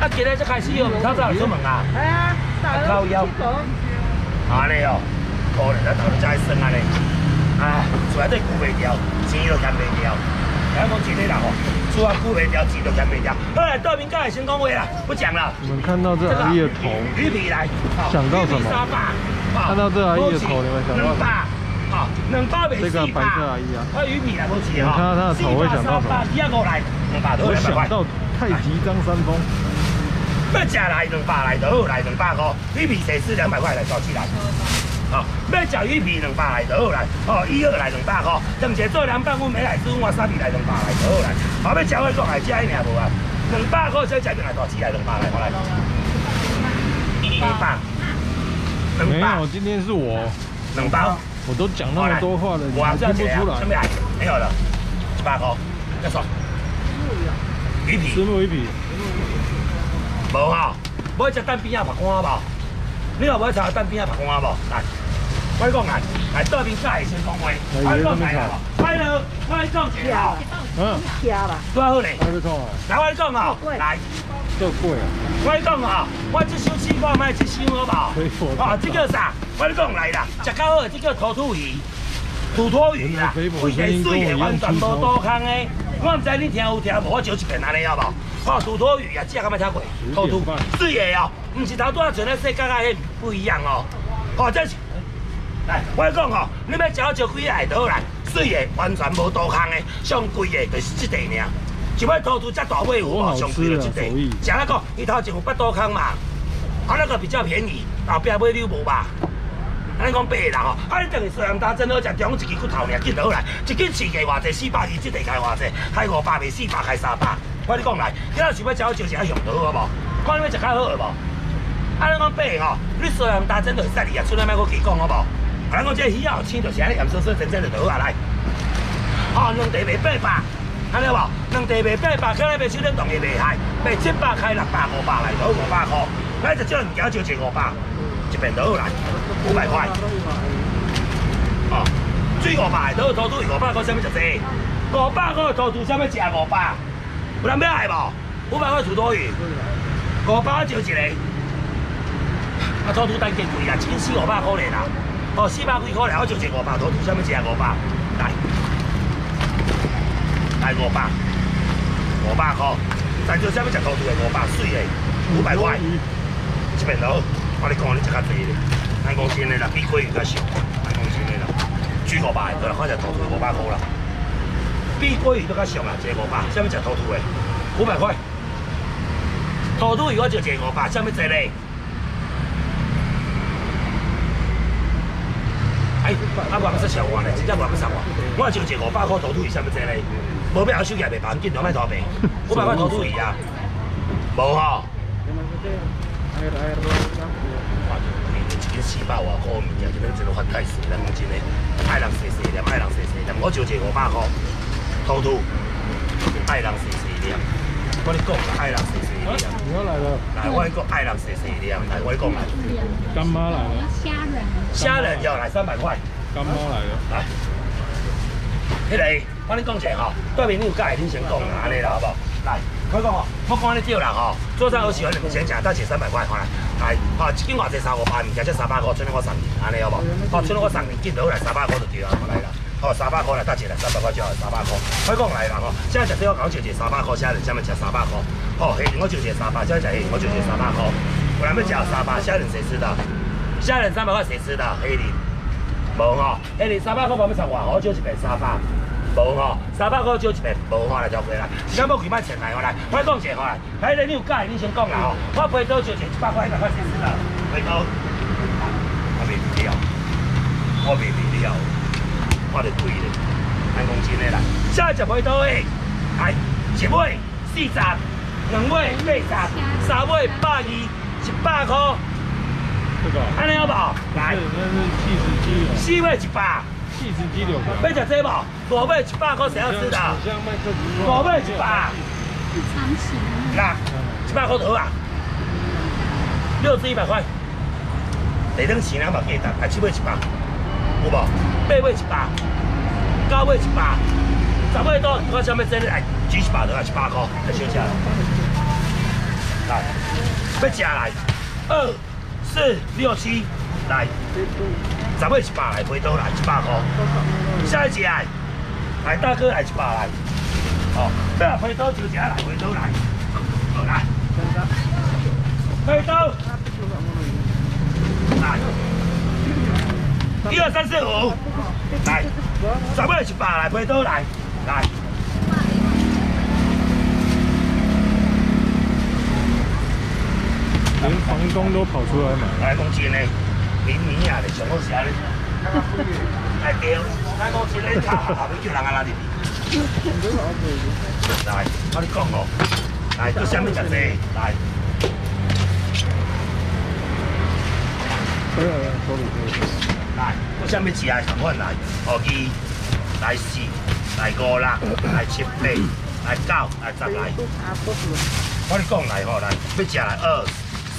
啊，今日才开始哦，透早就出门啊？系啊，早起身。安尼哦，可能咱头先才生安尼，哎，厝内底顾袂掉，钱又赚袂掉，咱讲真诶啦吼，厝啊顾袂掉，钱又赚袂掉。好啦，大明哥先讲话啦，不讲了。你们看到这阿姨的头，想到什么？看到这阿姨的头，你们想到什么？ 啊，200这个白色阿姨啊，啊，鱼米来不及啊。你看到它的头会想到什么？我想到太极张三丰。要吃来200来就好，来200块。鱼米谁是200块来搞起来？啊，要吃鱼米200来就好来。哦，12来200块。当时做凉拌，我没来煮，我三弟来200来就好来。啊，要吃我讲来吃伊名无啊？200块才吃一来搞起来200来好来。200。没有，今天是我。200。 我都讲那么多话了，我听不出来。没有了，100块，再说。鱼皮。石目鱼皮。无哈，无食蛋边啊白干无？你若无食蛋边啊白干无？来，我讲来，来对面再先讲话。我讲来啦，来了，我讲吃啊。嗯，吃吧。多好嘞。来我讲啊，来。够贵啊。我讲啊，我这首西瓜卖一箱好不好？啊，这个啥？ 我咧讲来啦，食较好，这叫土土鱼，土土鱼啦，规个水的，完全无多空的。我唔知你听有听无，我少一遍安尼好无？哦，土土鱼啊，只敢要听过？土土水的哦，唔是头拄啊，像咱世界啊，迄不一样哦。哦，这是来，我咧讲哦，你要食好就几下倒来，水的，完全无多空的，上贵的就是这地尔。想要土土只大尾有哦，上贵就这地。食那个，伊头前有八多空嘛，啊那个比较便宜，后壁尾你有无吧？ 咱讲白的啦吼，啊！你等于虽然打真好食，中一支骨头尔，紧倒来，一斤饲价偌济，400二，即地开偌济，开500卖400，开300。我你讲来，你若想要食好就是爱上倒好无？看你要食较好个无？啊！咱讲白的吼，你虽然打真就使哩啊，出来卖搁起讲好无？啊！咱讲这鱼啊，青就是安尼咸酸酸、真真就倒下来。哦，两地卖800，安尼无？两地卖800，今日卖手冷冻也袂害，卖700开600、500来倒500块，咱就少物件就1,500。 一片倒来，500块。哦，水500，倒土土500块，啥物食济？500块土土，啥物食500？有人要来无？500块土土鱼，500就一个。啊，土土单价贵啦，千400-500块咧啦。哦，400几块咧，我就1,500，土土啥物食500？来，来500块，但就啥物食土土的500，水的500块，一片倒。 我咧讲，你食较济咧，咱讲真诶啦，比鲑鱼较俗。咱讲真诶啦，煮500个，看只土土500块啦，比鲑鱼都较俗啦，一个500。啥物食土土诶？500块。土土鱼我就一个500，啥物济咧？哎，啊，我唔识上岸咧，真正我唔识上岸。我就一个500块土土鱼，啥物济咧？无必要收起来袂办，尽量卖逃避。500块土土鱼啊，无吼。 400外块物件，今日一路发大水，咱讲真诶，爱人细细念，爱人细细念，我招一个500块，土土，爱人细细念，我咧讲啦，爱人细细念。我来了，来我咧讲爱人细细念，来我咧讲来。干妈来了，虾仁要来300块。干妈来了，来。迄个，我咧讲一下吼，对面你有介，你先讲啦，安尼啦，好无？来，我讲吼，我讲你对啦吼，做啥好事，你先食，但是300块看来。 哎，哦，一斤偌济350，唔食这300块，剩我送你，安尼好无？哦，剩我送你，今日来300块就对啊，我来啦。哦，300块来搭一来，300块就来300块。我讲来啦，哦，现在食这我讲就一300块，现在下面食300块。哦，嘿，我就一300，现在食嘿，我就一300块。我来要食300，虾仁谁吃的？虾仁300块谁吃的？嘿你，无哦，嘿你300块我要送我，我就一片300，无哦，300块就一片，无我来就袂啦。时间要几摆钱来我来，我讲一下我来。 哎，你有介，你先讲啦吼。我赔多少钱？100块、100块先算啦。赔多，我袂赔了，我袂赔了，我着亏嘞。咱讲真诶啦，啥食赔多诶？哎，1尾40，2尾80，3尾120，100块。这个。安尼好不好？来。那是70鸡。4尾100。 70鸡了。要食这无？5尾100块谁要吃的？5尾100。 那100块多啊，6只100块，第等钱两百几单，啊7尾100，有无？8尾100，9尾100，10尾多，我想要真嘞，哎，几100多啊，100块，太少吃了。来，要吃来，2、4、6、7来，10尾100来，回头来100块，下一只来，来大哥来100来，哦，对，回头就吃来，回头来，好来，回头，来，1、2、3、4、5来，10尾100来，回头来，来。 连房东都跑出来买。来讲真嘞，明年啊，上好食嘞。哎对，来讲真嘞，炒后尾叫人安那哩。来，我哩讲哦，来，做啥物食济？来。来，做啥物食的同款来，哦二，来四，来五啦，来七八，来九，来十来。我哩讲来吼，来要食来二。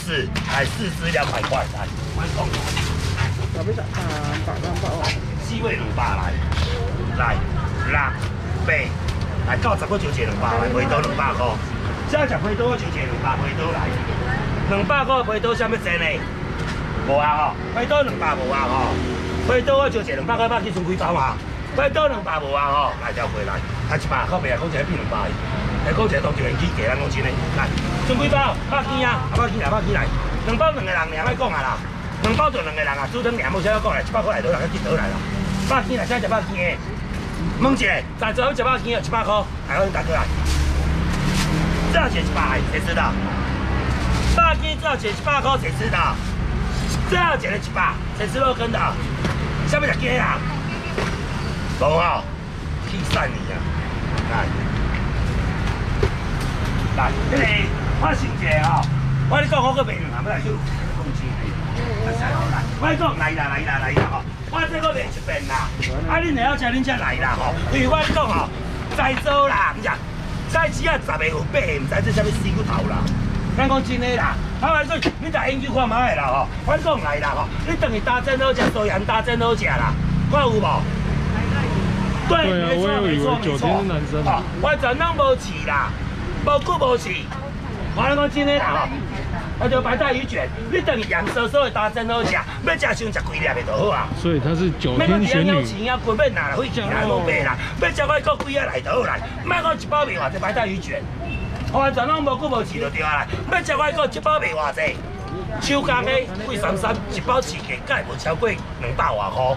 是，哎，4只200块，来，我讲，来，要800、200哦，4尾200来，来，6、8，来90个就切200来，回头200块，啥食回头就切200，回头来，200块回头啥物钱呢？无啊吼，回头200无啊吼，回头我就切200块，我去存几包嘛，回头200无啊吼，来条回来，还100块袂啊，讲一个变200。 来，讲一个同志，起价咱讲真嘞，来，剩几包？100斤啊，100斤来，2包2个人尔，莫讲啊啦，2包就2个人啊，煮汤尔，无啥要讲嘞，100块来倒来，去倒来啦，100斤来，啥食100斤的？问一下，在座有100斤哦，100块，还有大哥来，这钱100，谁知道？100斤这钱100块，谁知道？这钱100，谁知道跟的？下面吃鸡啊？懂哦，气死你啊！来。 来，这个我想一下哦，我咧讲我个袂用，阿要来收工钱嘞，阿先好啦。我咧讲来啦吼，我这个袂出面啦，啊恁会晓吃恁才来啦吼。因为我咧讲吼，在做啦，唔是，在市啊10个有8个，唔知做啥物死骨头啦。咱讲真诶啦，啊我讲恁来研究看卖啦吼，我咧讲来啦吼，恁等于打针好食，素颜打针好食啦，看有无？对，没错。9天是男生啊，我全拢无饲啦。 无久无事，我咧讲真诶啦吼，啊就白带鱼卷，你等于杨叔叔诶打针好食，要食先食几粒诶就好啊。所以他是9天玄女。要钱啊，根本拿来费钱啊，浪费啦。要食我搁几啊来就好啦，卖讲1包卖偌济白带鱼卷，完全拢无久无事就对啊啦。要食我搁1包卖偌济，手工诶贵33，1包市价概无超过200外块。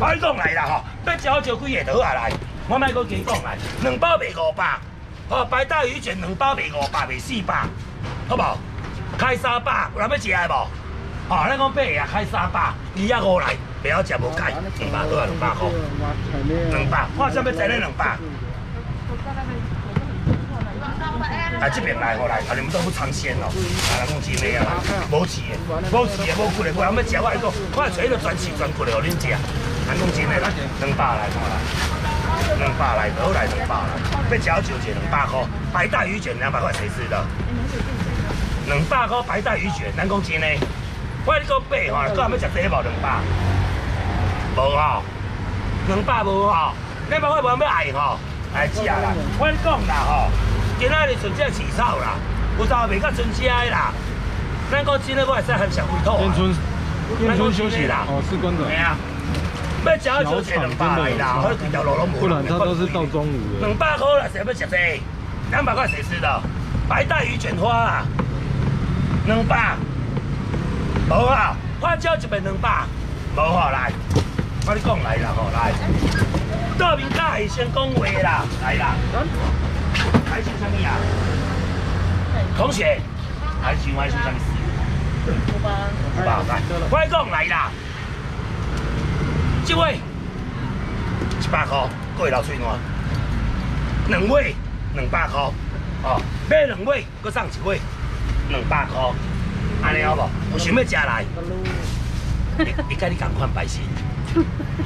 我咧讲来啦吼，要食我招几个就好啊来，我卖搁加讲来，2包卖500。 哦，白带鱼卷2包卖500，卖400，好无？开300，有人要食的无？哦，咱讲8个啊，开300，2啊5来，袂晓食无解，200多啊200块，200，看啥要坐咧200。啊，这边来好来，啊你们都不尝鲜哦，啊人讲真诶啊，无饲的，无骨的，有人要食，我来讲，我找迄个全翅全骨的互恁食，人讲真诶，咱200来，看来。 200来，好来200来，要吃好久就200块，白带鱼卷200块，谁知道？200块白带鱼卷，咱讲真嘞，我哩讲白吼，搁还要食第一包200，无吼，200无吼，你嘛我无要爱吼，来吃啦，我哩讲啦吼，今仔日纯正起草啦，有啥袂较纯正的啦，咱讲真嘞，我会使含小龟头。燕春休息啦，哦，是关的。哎呀。 要吃就吃200来啦，我整条路拢无。不然他都是到中午了。200块啦，谁要吃这？200块谁吃的？白带鱼卷花啊，200，无啊，花椒一片200，无啊来，我你讲来啦吼来，到面卡会先讲话啦，来啦，还想什么啊？同学，还想什么事？5包来，我讲来啦。 这位100块，搁会流嘴烂。2尾200块，哦，买2尾，搁送1尾，200块，安尼好无？有想要食来？伊甲你同款白心。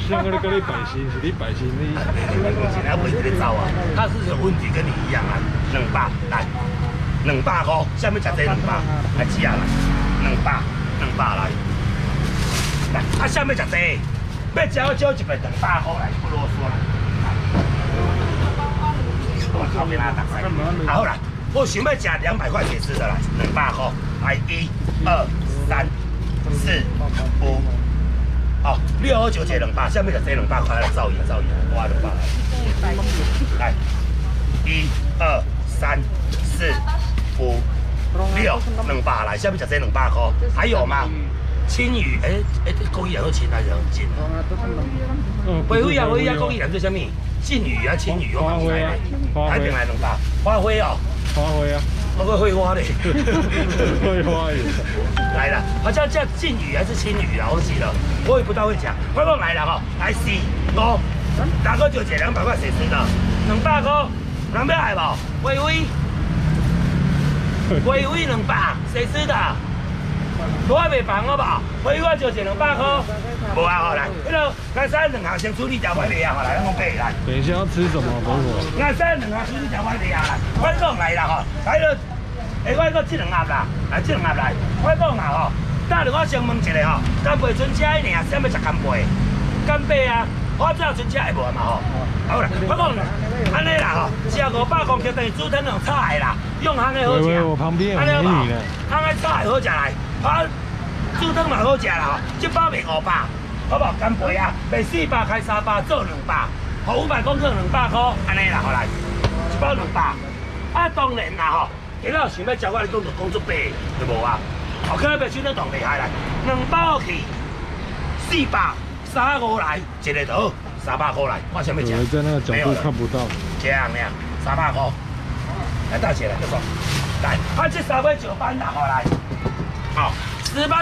像我咧跟你白心，是你白心你。白公心，还袂得走啊？他是有问题，跟你一样啊。200来，200块，下面食这200，来吃啊来，200来，来啊下面食这。 要吃我招100200块来，不啰嗦啦。我后面啊，大块。好啦，我想要吃200块铁丝的啦，200块，来1、2、3、4、5，好，629这200，下面就这200块了，造影，我200来，1、2、3、4、5、6，200来，下面就这200块，还有吗？ 青鱼，国语人都青啊，人青啊。北非啊，我遐国语人做啥物？青鱼啊，青鱼，我买来嘞，海边来200，花卉哦。花卉啊。我个会花嘞。会花耶。来了，好像叫青鱼还是青鱼啊？我记了，我也不大会讲。观众来了哈，来4、5，大哥就借200块水池的，200块，能不要来不？微微200，谁吃的？ 我袂放我吧，所以我就借200块。无啊，好来，迄落咱三两行先处理掉我袂啊，好来，咱讲白来。等一下要吃什么，伯母？咱三两行处理掉我袂啊啦，我讲来啦吼，来落，我讲这2盒啦，来这2盒来，我讲啦吼，等下我先问一下吼，干贝存车呢，啥要食干贝？干贝啊，我只有存车会无嘛吼？好啦，我讲安尼啦吼，只要500公斤等于煮汤用炒的啦，用烘的好食。喂，我旁边有美女呢。烘的炒的好食来。 啊，煮汤嘛好食啦吼，一包卖500，好无？干贝啊，卖400开300做200，好500公克200块，安尼啦，好来，一包200。啊，当然啦吼，你若想要食，我哩讲就讲出白就无啊。后起卖手咧当厉害啦，2包去400，350来，一个头300块来，我想要食。我在那个角度看不到。这样呀，300块，来大姐来，就说，来，啊这3尾9班拿回来。 好，10班。